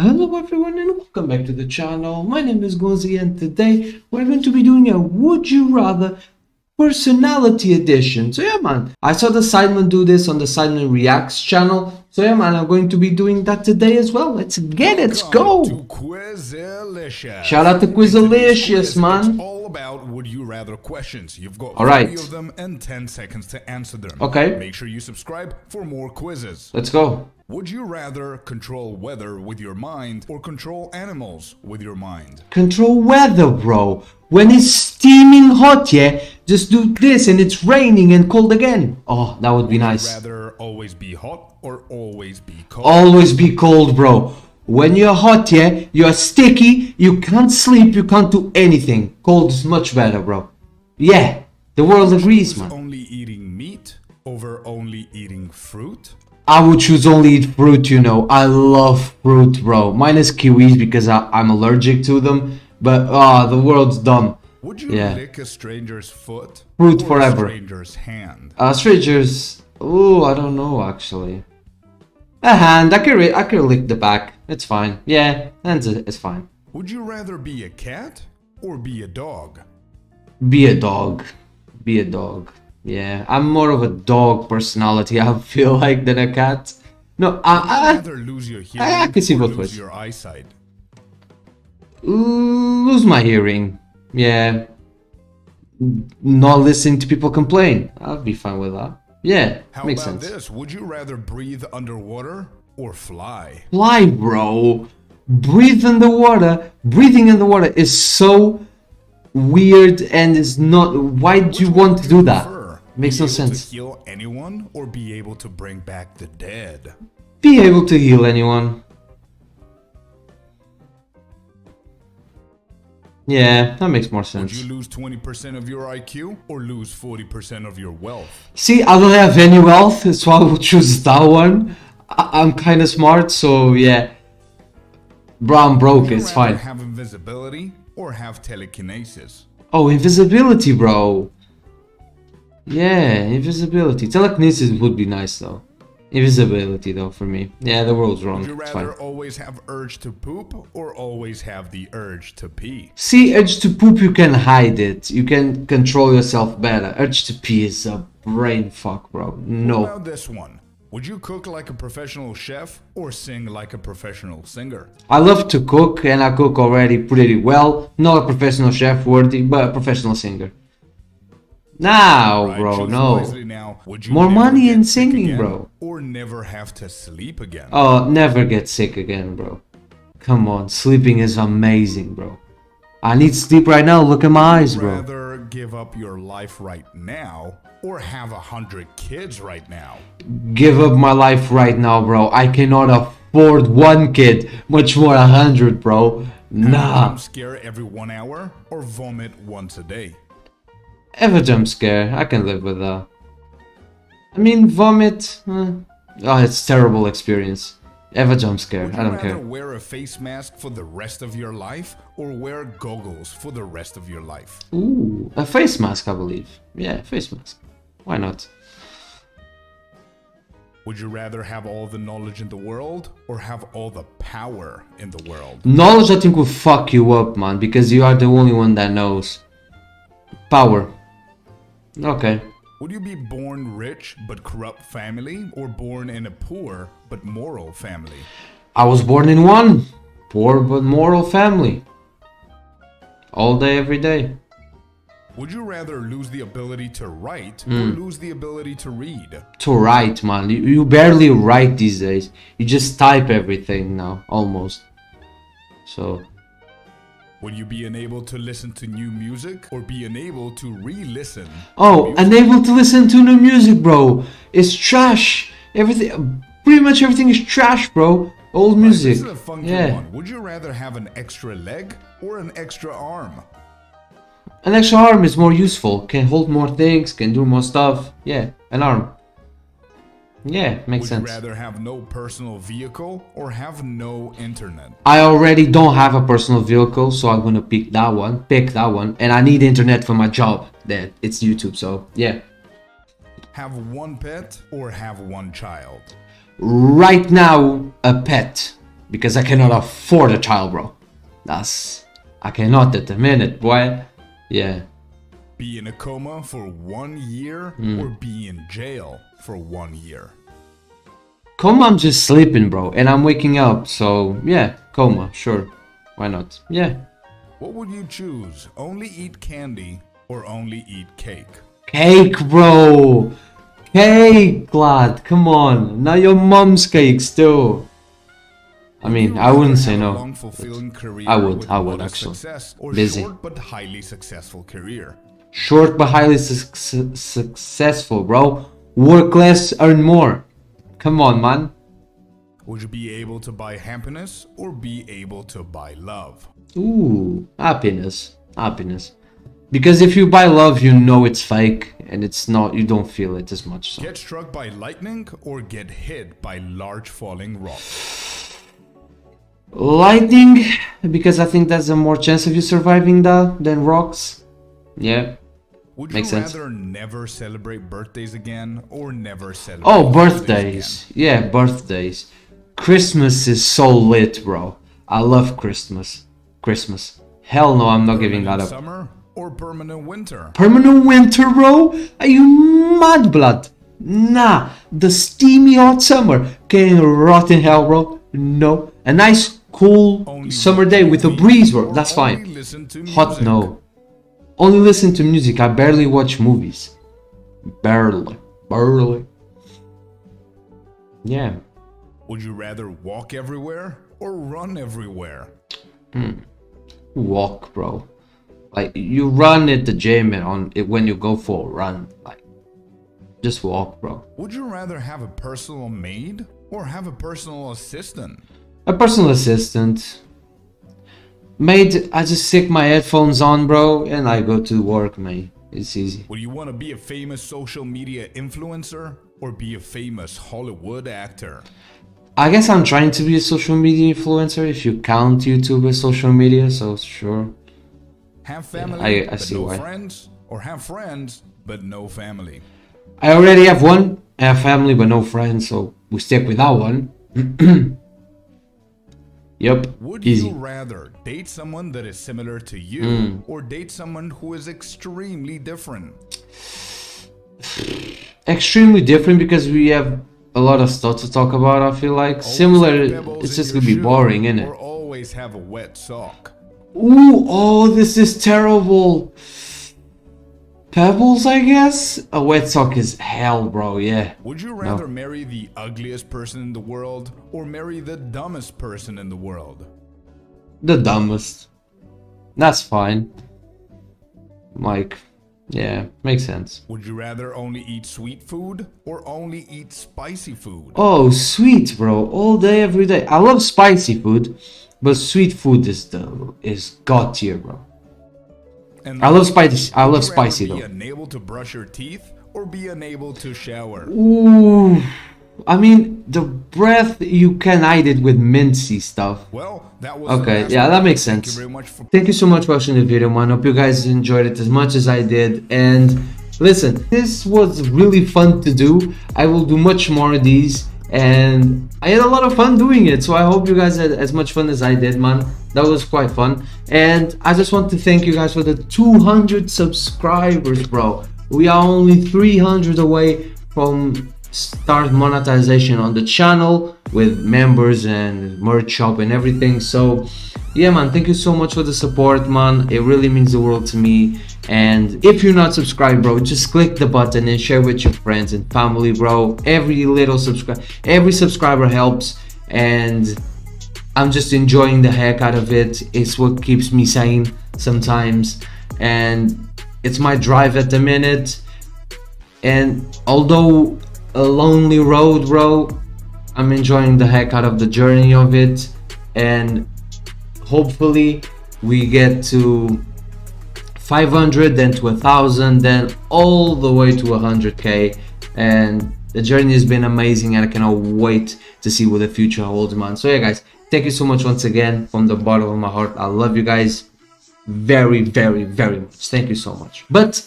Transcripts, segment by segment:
Hello everyone and welcome back to the channel. My name is Gonzii and today we're going to be doing a Would You Rather personality edition. So yeah man, I saw the Sideman do this on the Sideman Reacts channel. So yeah man, I'm going to be doing that today as well. Let's get it, let's go! Shout out to Quizalicious, man. About would you rather questions. You've got three of them and 10 seconds to answer them. Okay. Make sure you subscribe for more quizzes. Let's go. Would you rather control weather with your mind or control animals with your mind? Control weather, bro. When it's steaming hot, yeah, just do this and it's raining and cold again. Oh, that would be nice. Would you rather always be hot or always be cold? Always be cold, bro. When you're hot, yeah, you're sticky, you can't sleep, you can't do anything. Cold is much better, bro. Yeah, the world agrees, man. Only eating meat over only eating fruit? I would choose only eat fruit, you know. I love fruit, bro. Minus kiwis because I'm allergic to them. But, the world's dumb. Would you lick a stranger's foot? Fruit forever. A stranger's hand? Stranger's... Oh, I don't know, actually. A hand, I can lick the back. It's fine. Yeah, hands is fine. Would you rather be a cat or be a dog? Be a dog. Be a dog. Yeah, I'm more of a dog personality, I feel like, than a cat. No, I can see both ways. Your eyesight. Lose my hearing. Yeah. Not listening to people complain. I'll be fine with that. Yeah, makes sense. How about this? Would you rather breathe underwater or fly? Fly, bro. Breathe underwater. Breathing underwater is so weird and is not... Why do you want to do that? Makes no sense. Be able to heal anyone or be able to bring back the dead? Be able to heal anyone. Yeah, that makes more sense. Would you lose 20% of your IQ or lose 40% of your wealth? See, I don't have any wealth, so I will choose that one. I'm kind of smart, so yeah. Bro, I'm broke, it's fine. Would you rather have invisibility or have telekinesis? Oh, invisibility, bro. Yeah, invisibility. Telekinesis would be nice, though. Invisibility, though, for me. Yeah, the world's wrong. Would you rather always have urge to poop or always have the urge to pee? See, urge to poop, you can hide it. You can control yourself better. Urge to pee is a brain fuck, bro. No. What about this one? Would you cook like a professional chef or sing like a professional singer? I love to cook and I cook already pretty well. Not a professional chef worthy, but a professional singer. Now, bro, no. More money and singing, bro. Or never have to sleep again. Oh, never get sick again, bro. Come on, sleeping is amazing, bro. I need sleep right now. Look at my eyes, bro. Would you rather give up your life right now or have 100 kids right now? Give up my life right now, bro. I cannot afford one kid, much more 100, bro. Nah. Jump scare every 1 hour or vomit once a day? Ever jump scare, I can live with that. I mean, vomit. Oh, it's terrible experience. Ever jump scare, I don't care. Would you rather wear a face mask for the rest of your life or wear goggles for the rest of your life? Ooh, a face mask, I believe. Yeah, face mask. Why not? Would you rather have all the knowledge in the world or have all the power in the world? Knowledge, I think, will fuck you up, man, because you are the only one that knows. Power. Okay. Would you be born rich but corrupt family or born in a poor but moral family? I was born in one. Poor but moral family. All day, every day. Would you rather lose the ability to write or lose the ability to read? To write, man. You barely write these days. You just type everything now, almost. So... Would you be unable to listen to new music or be unable to re-listen? Oh, unable to listen to new music, bro. It's trash. Everything, pretty much everything is trash, bro. Old music. This is a funky one. Would you rather have an extra leg or an extra arm? An extra arm is more useful. Can hold more things, can do more stuff. Yeah, an arm. Yeah, makes sense. Would you rather have no personal vehicle or have no internet? I already don't have a personal vehicle, so I'm gonna pick that one. And I need internet for my job. That it's YouTube, so yeah. Have one pet or have one child? Right now, a pet. because I cannot afford a child, bro. I cannot at the minute, boy. Yeah. Be in a coma for 1 year or be in jail for 1 year. Coma, I'm just sleeping, bro, and I'm waking up, so yeah, coma, sure. Why not? Yeah. What would you choose? Only eat candy or only eat cake? Cake, bro! Cake, lad, come on. Now your mom's cakes too. I mean, I wouldn't say no. I would actually. Busy. Short but highly successful career. Short but highly successful, bro. Work less, earn more. Come on, man. Would you be able to buy happiness or be able to buy love? Ooh, happiness. Happiness. Because if you buy love, you know it's fake and it's not, you don't feel it as much. So. Get struck by lightning or get hit by large falling rock? Lightning, because I think there's a more chance of you surviving that than rocks. Yeah, would makes sense. Would you rather never celebrate birthdays again or never celebrate birthdays. Yeah, birthdays. Christmas is so lit, bro. I love Christmas. Hell no, I'm not giving that up. Summer? Or permanent winter? Permanent winter, bro? Are you mad, blood? Nah, the steamy hot summer can rot in hell, bro. No, a nice cool summer day with a breeze, bro. That's fine. Hot, no. Only listen to music. I barely watch movies. Barely. Yeah. Would you rather walk everywhere or run everywhere? Walk, bro. Like, you run at the gym and when you go for a run, like, just walk, bro. Would you rather have a personal maid or have a personal assistant? A personal assistant. Maid, I just stick my headphones on, bro, and I go to work, mate. It's easy. Would you want to be a famous social media influencer or be a famous Hollywood actor? I guess I'm trying to be a social media influencer if you count YouTube as social media, so sure. Have family, yeah, but no friends, or have friends, but no family? I already have one. I have family, but no friends, so we stick with that one. Yep, would easy. You rather date someone that is similar to you or date someone who is extremely different? Extremely different, because we have a lot of stuff to talk about, I feel like. Always similar, it's just going to be boring, isn't it? Or always have a wet sock. Ooh, oh, this is terrible. Pebbles, I guess? A wet sock is hell, bro, yeah. Would you rather marry the ugliest person in the world or marry the dumbest person in the world? The dumbest. That's fine. Like, yeah, makes sense. Would you rather only eat sweet food or only eat spicy food? Oh, sweet, bro. All day, every day. I love spicy food. But sweet food is god tier, bro. And I love spicy though. Be unable to brush your teeth or be unable to shower? Ooh, I mean, the breath, you can hide it with mincy stuff. Well, that was okay. Yeah, that makes sense. Thank you so much for watching the video, man. Hope you guys enjoyed it as much as I did. And listen, this was really fun to do. I will do much more of these. And I had a lot of fun doing it, so I hope you guys had as much fun as I did, man. That was quite fun. And I just want to thank you guys for the 200 subscribers, bro. We are only 300 away from start monetization on the channel with members and merch shop and everything. So yeah, man, thank you so much for the support, man. It really means the world to me. And if you're not subscribed, bro, just click the button and share with your friends and family, bro. Every little subscriber helps, and I'm just enjoying the heck out of it. It's what keeps me sane sometimes, and it's my drive at the minute. And although a lonely road, bro, I'm enjoying the heck out of the journey of it, and hopefully we get to 500, then to 1,000, then all the way to 100K. And the journey has been amazing, and I cannot wait to see what the future holds, man. So yeah, guys, thank you so much once again from the bottom of my heart. I love you guys very, very, very much. Thank you so much. But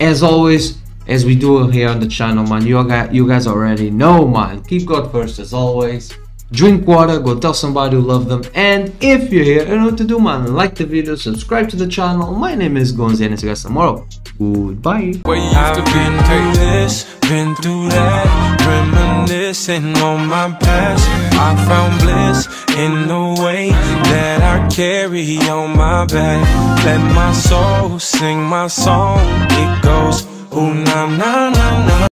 as always, as we do here on the channel, man, you guys already know, man, keep God first as always. drink water, go tell somebody you love them. And if you're here, you know what to do, man. Like the video, subscribe to the channel. My name is Gonzii, and see you guys tomorrow. Goodbye. I've been through this, been through that, reminiscing on my past. I found bliss in the way that I carry on my back. Let my soul sing my song. It goes, ooh, na na na na.